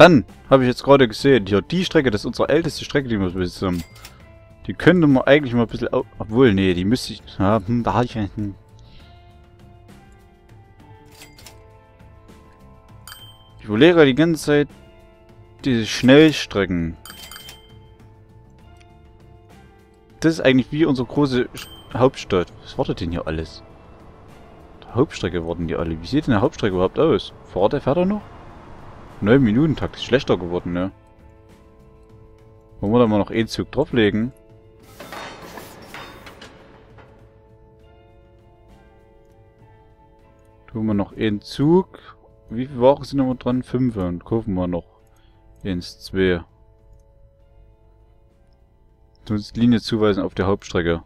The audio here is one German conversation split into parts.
Dann habe ich jetzt gerade gesehen, hier die Strecke, das ist unsere älteste Strecke, die wir bis haben. Die könnte man eigentlich mal ein bisschen... Obwohl, nee, die müsste ich... Ja, da habe ich einen... Ich überlege die ganze Zeit diese Schnellstrecken. Das ist eigentlich wie unsere große Hauptstadt. Was war das denn hier alles? Die Hauptstrecke wurden die alle. Wie sieht denn eine Hauptstrecke überhaupt aus? Fährt er noch? 9-Minuten-Takt ist schlechter geworden, ne? Wollen wir da mal noch einen Zug drauflegen? Tun wir noch einen Zug. Wie viele Wochen sind wir dran? 5 und kaufen wir noch 1, 2. Tun uns Linie zuweisen auf der Hauptstrecke.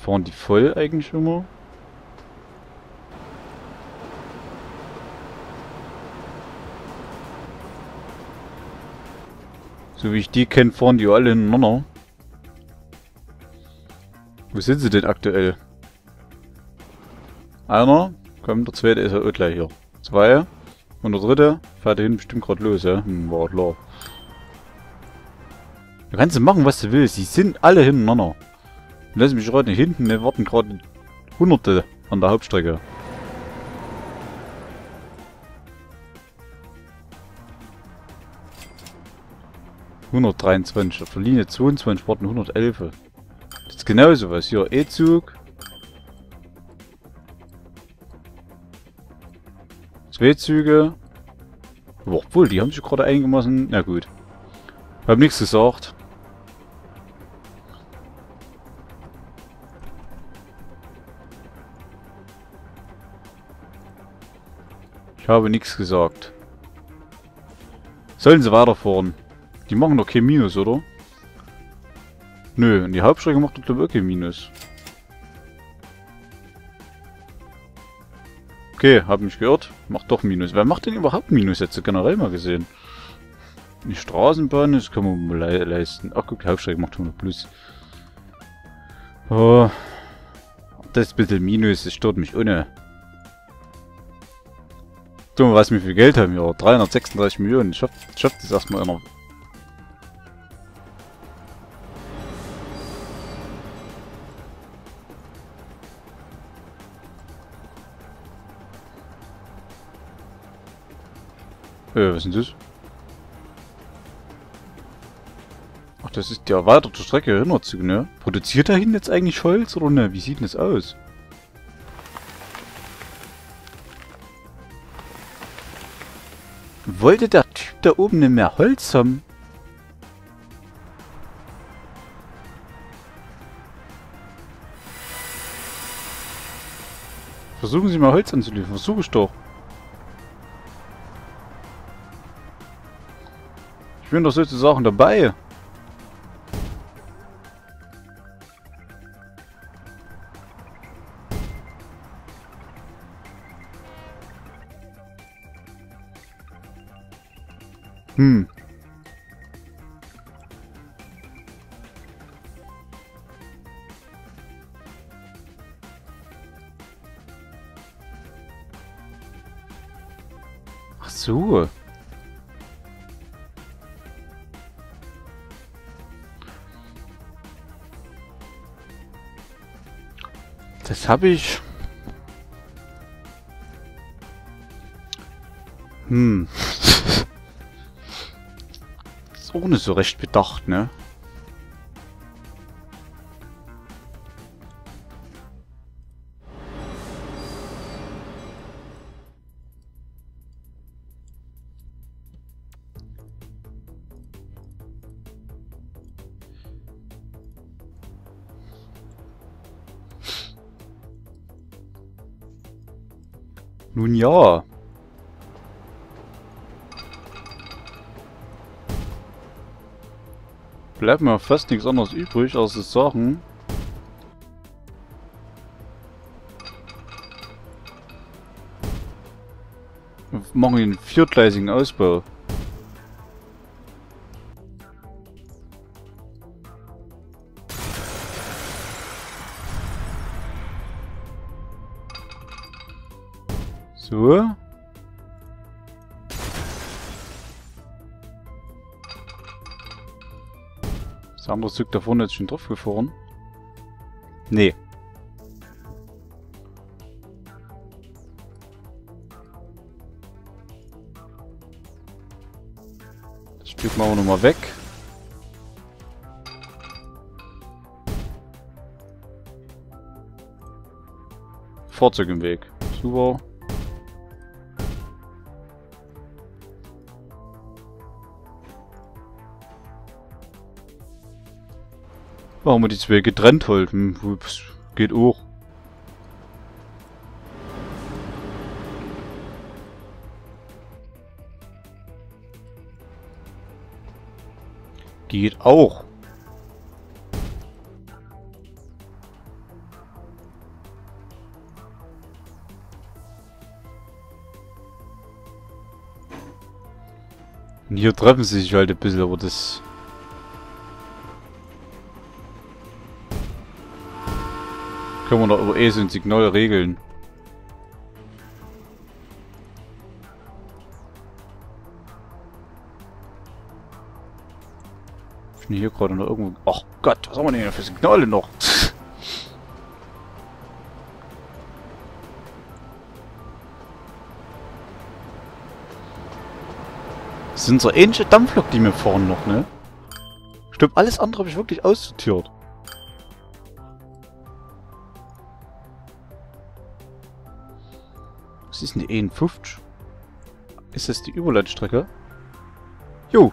Fahren die voll eigentlich immer? So wie ich die kenne, fahren die alle hintereinander. Wo sind sie denn aktuell? Einer, kommt, der zweite ist ja auch gleich hier. 2 und der dritte fährt hinten bestimmt gerade los, ja? War klar. Du kannst machen, was du willst. Die sind alle hintereinander. Lass mich gerade nicht hinten, ne? Warten gerade Hunderte an der Hauptstrecke. Auf der Linie 22 warten 111. Das ist genauso was. Hier E-Zug. 2 Züge. Obwohl, die haben sich gerade eingemassen. Na gut. Ich habe nichts gesagt. Ich habe nichts gesagt. Sollen sie weiterfahren? Die machen doch kein Minus, oder? Nö, und die Hauptstrecke macht doch wirklich Minus. Okay, hab mich gehört. Macht doch Minus. Wer macht denn überhaupt Minus? Jetzt generell mal gesehen. Die Straßenbahn, das kann man mal leisten. Ach guck, die Hauptstrecke macht 100 Plus. Oh, das bisschen Minus, das stört mich ohne. Dumm, was wir für Geld haben hier. 336 Millionen. Schafft das erstmal einer. Was ist denn das? Ach, das ist die erweiterte Strecke, Rinderzüge, ne? Produziert da hinten jetzt eigentlich Holz oder ne? Wie sieht denn das aus? Wollte der Typ da oben nicht mehr Holz haben? Versuchen Sie mal Holz anzuliefern, versuche ich doch. Ich bin doch solche Sachen dabei. Ach so. Das habe ich. Ist auch nicht so recht bedacht, ne? Nun ja. Bleibt mir fast nichts anderes übrig, als das Sachen. Wir machen den viergleisigen Ausbau. So. Das andere Stück da vorne ist schon drauf gefahren. Nee. Das Stück machen wir nochmal weg. Fahrzeug im Weg. Super. Machen wir die zwei getrennt halt. Ups, geht auch. Geht auch. Und hier treffen sie sich halt ein bisschen, aber das... Können wir doch über so ein Signal regeln. Ich bin hier gerade noch irgendwo... Ach Gott, was haben wir denn hier für Signale noch? Das sind so ähnliche Dampflok, die wir fahren noch, ne? Stimmt, alles andere habe ich wirklich aussortiert. Was ist denn die E50? Ist das die Überlandstrecke? Jo!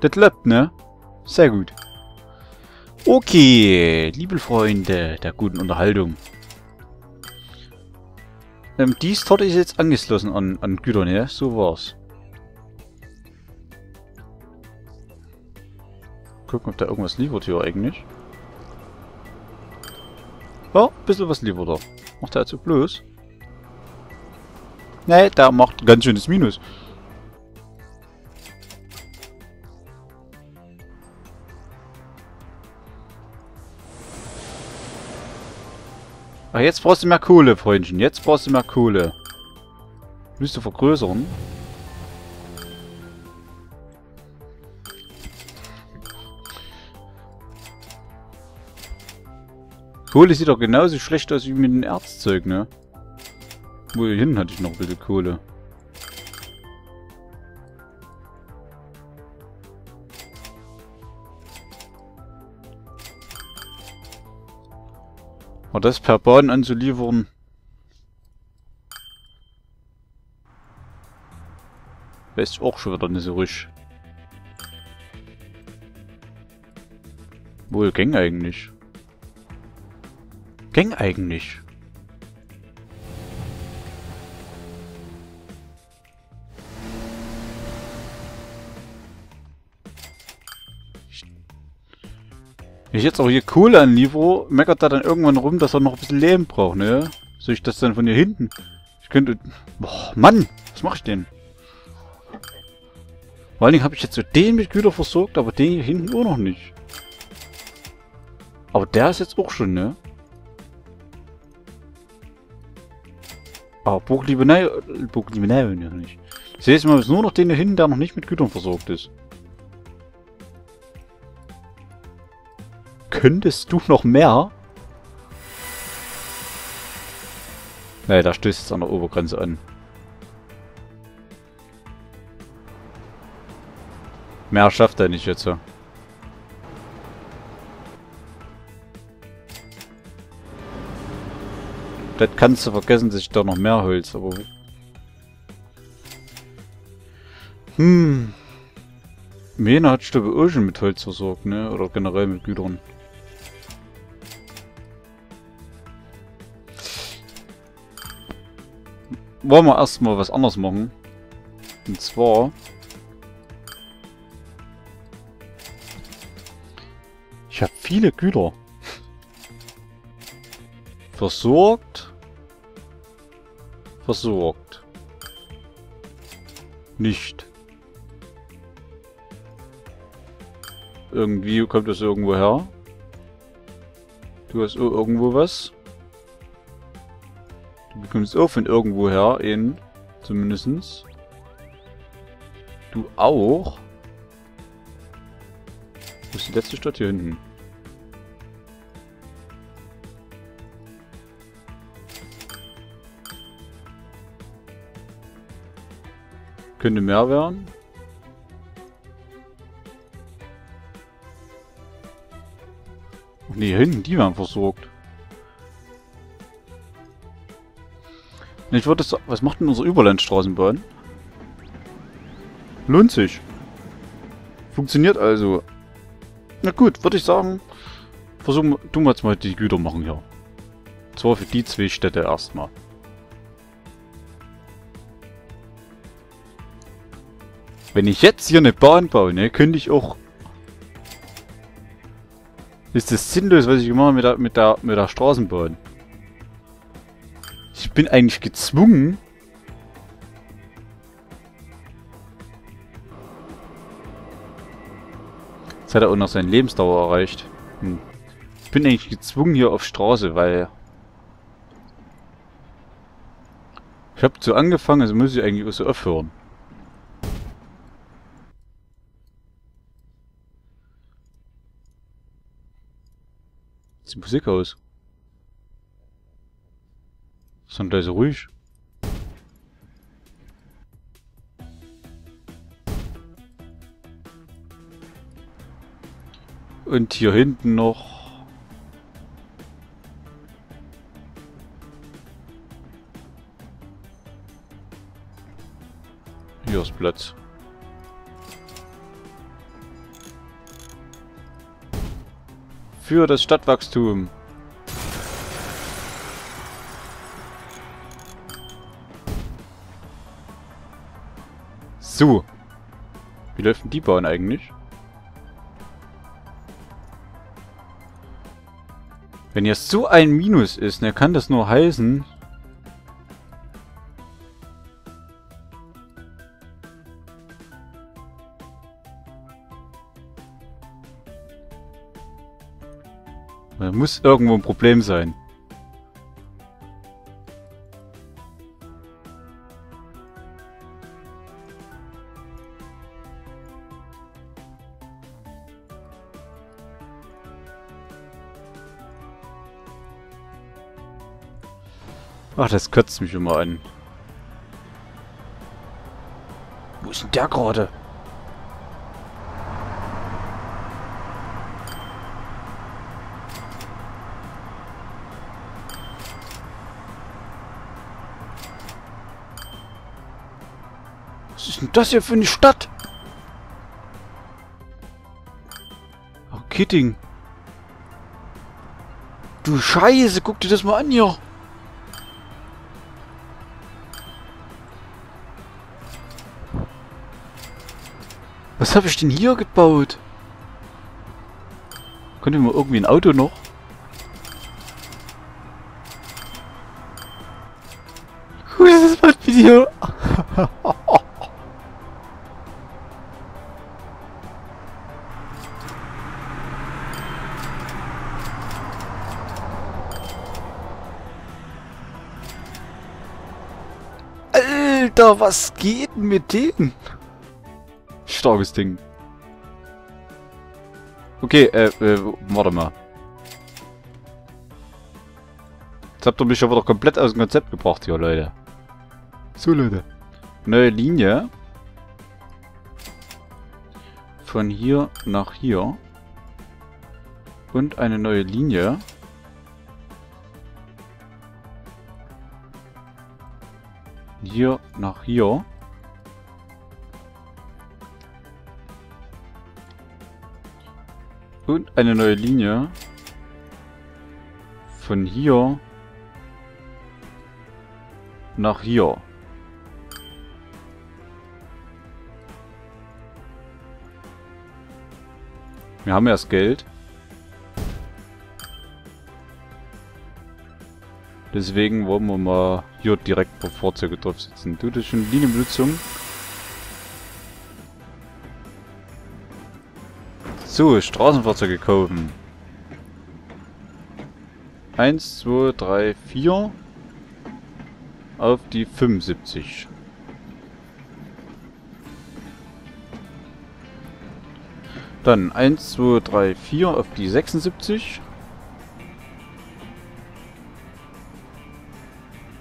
Das läuft, ne? Sehr gut. Okay, liebe Freunde der guten Unterhaltung. Die Stadt ist jetzt angeschlossen an Gütern, ja? So war's. Gucken, ob da irgendwas liefert hier eigentlich. Ja, ein bisschen was liefert er. Macht er also bloß? Nee, da macht ein ganz schönes Minus. Ach, jetzt brauchst du mehr Kohle, Freundchen. Jetzt brauchst du mehr Kohle. Müsste vergrößern. Kohle sieht doch genauso schlecht aus wie mit dem Erzzeug, ne? Wo hier hinten hatte ich noch ein bisschen Kohle. Aber das per Bahn anzuliefern. Weiß ich auch schon wieder nicht so richtig. Wohl ging eigentlich. Ging eigentlich. Wenn ich jetzt auch hier Kohle anliefere, meckert er dann irgendwann rum, dass er noch ein bisschen Leben braucht, ne? Soll ich das dann von hier hinten? Ich könnte... Boah, Mann! Was mache ich denn? Vor allen Dingen habe ich jetzt so den mit Güter versorgt, aber den hier hinten auch noch nicht. Aber der ist jetzt auch schon, ne? Ah, Burgliebenei... Burgliebenei noch nicht. Das heißt, man muss nur noch den hier hinten, der noch nicht mit Gütern versorgt ist. Könntest du noch mehr? Naja, da stößt jetzt an der Obergrenze an. Mehr schafft er nicht jetzt so. Das kannst du vergessen, dass ich da noch mehr Holz, aber... Hm... Mena hat Stube Ocean mit Holz versorgt, ne? Oder generell mit Gütern. Wollen wir erstmal was anderes machen. Und zwar... Ich habe viele Güter. Versorgt. Versorgt. Nicht. Irgendwie kommt das irgendwo her. Du hast irgendwo was. Du bekommst auch von irgendwoher einen, zumindestens. Du auch. Wo ist die letzte Stadt hier hinten? Könnte mehr werden. Ne, hinten, die werden versorgt. Ich würde das. Was macht denn unsere Überlandstraßenbahn? Lohnt sich. Funktioniert also. Na gut, würde ich sagen. Versuchen wir jetzt mal die Güter machen hier. Und zwar für die zwei Städte erstmal. Wenn ich jetzt hier eine Bahn baue, ne, könnte ich auch. Ist das sinnlos, was ich gemacht habe mit der Straßenbahn? Ich bin eigentlich gezwungen. Jetzt hat er auch noch seine Lebensdauer erreicht. Hm. Ich bin eigentlich gezwungen hier auf Straße, weil. Ich habe so angefangen, also muss ich eigentlich auch so aufhören. Die Musik aus. Ist dann gleich so ruhig. Und hier hinten noch. Hier ist Platz. Für das Stadtwachstum. So. Wie läuft denn die Bahn eigentlich? Wenn jetzt so ein Minus ist, dann kann das nur heißen. Da muss irgendwo ein Problem sein. Ach, das kotzt mich immer an. Wo ist denn der gerade? Was ist denn das hier für eine Stadt? Oh, Kitting. Du Scheiße, guck dir das mal an hier. Was habe ich denn hier gebaut? Könnte man irgendwie ein Auto noch? Cool, das ist das Video. Alter, was geht denn mit denen? Starkes Ding. Okay, warte mal. Jetzt habt ihr mich aber doch komplett aus dem Konzept gebracht hier, Leute. So, Leute. Neue Linie. Von hier nach hier. Und eine neue Linie. Hier nach hier. Und eine neue Linie. Von hier nach hier. Wir haben ja das Geld. Deswegen wollen wir mal hier direkt pro Fahrzeuge drauf sitzen. Tut das schon Linienbenutzung? So, Straßenfahrzeuge kaufen. 1, 2, 3, 4. auf die 75. Dann 1, 2, 3, 4 auf die 76.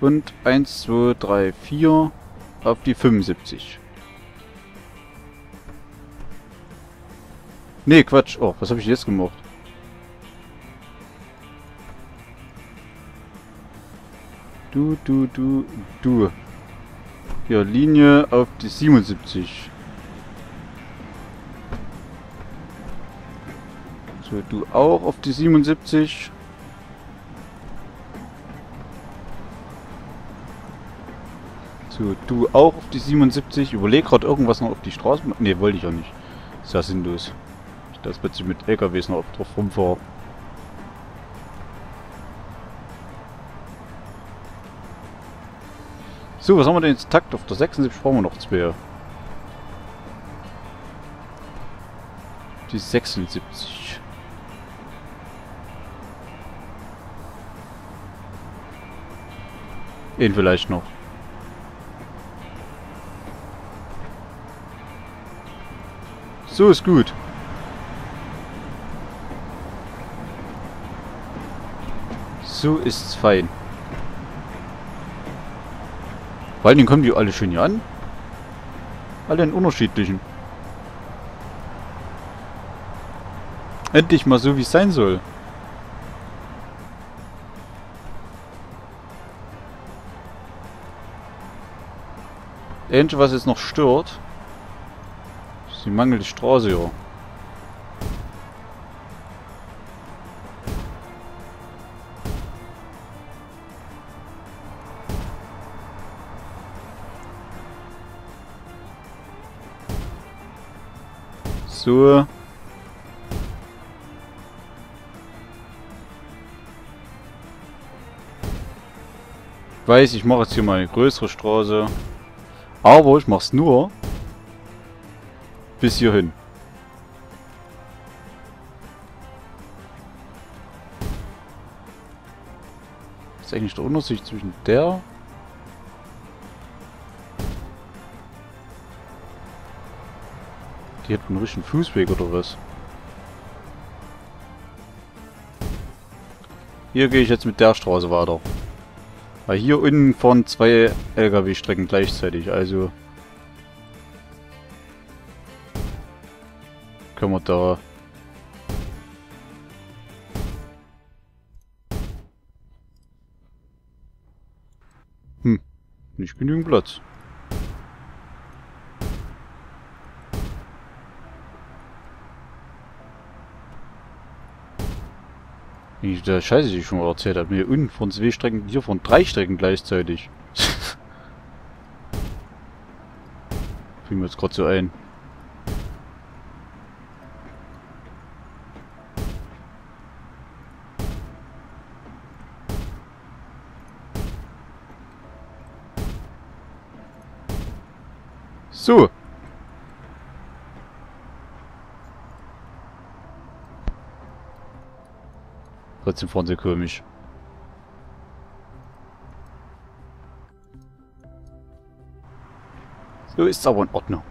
Und 1, 2, 3, 4 auf die 75. Nee, Quatsch. Oh, was habe ich jetzt gemacht? Du. Hier, Linie auf die 77. So, du auch auf die 77. So, du auch auf die 77. Überleg gerade irgendwas noch auf die Straße. Ne, wollte ich ja nicht. Ist ja sinnlos. Das plötzlich mit LKWs noch drauf rumfahren. So, was haben wir denn jetzt? Takt auf der 76 brauchen wir noch 2. Die 76. Den vielleicht noch. So ist gut. So ist's fein. Vor allen Dingen kommen die alle schön hier an. Alle in unterschiedlichen. Endlich mal so, wie es sein soll. Ähnlich, was jetzt noch stört, ist die mangelnde Straße hier. So. Ich weiß, ich mache jetzt hier mal eine größere Straße. Aber ich mache es nur bis hierhin. Was ist eigentlich der Unterschied zwischen der? Die hat einen richtigen Fußweg oder was? Hier gehe ich jetzt mit der Straße weiter. Weil hier unten fahren 2 LKW-Strecken gleichzeitig, also können wir da nicht genügend Platz. Der Scheiße, die ich schon mal erzählt habe. Hier unten von 2 Strecken, hier von 3 Strecken gleichzeitig. Fiel mir jetzt gerade so ein. So. Trotzdem fahren sie komisch. So ist es aber in Ordnung.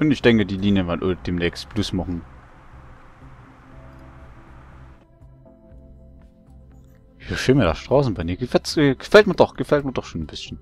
Und ich denke, die Linien werden demnächst Plus machen. Wie schön mir das Straßenbahn hier gefällt mir doch schon ein bisschen.